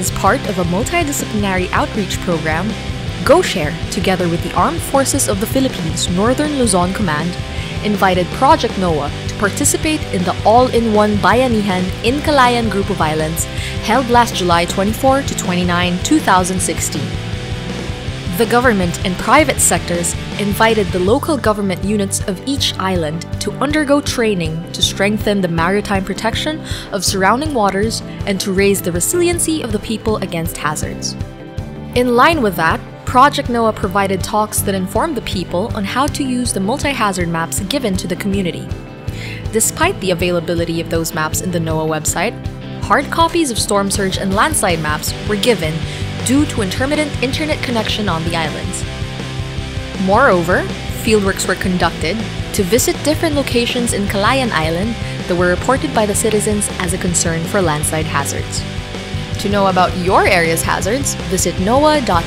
As part of a multidisciplinary outreach program, GoShare, together with the Armed Forces of the Philippines Northern Luzon Command, invited Project NOAH to participate in the all-in-one Bayanihan in Calayan Group of Islands held last July 24 to 29, 2016. The government and private sectors invited the local government units of each island to undergo training to strengthen the maritime protection of surrounding waters and to raise the resiliency of the people against hazards. In line with that, Project NOAH provided talks that informed the people on how to use the multi-hazard maps given to the community. Despite the availability of those maps in the NOAA website, hard copies of storm surge and landslide maps were given due to intermittent internet connection on the islands. Moreover, fieldworks were conducted to visit different locations in Calayan Island that were reported by the citizens as a concern for landslide hazards. To know about your area's hazards, visit noah.dost.gov.ph.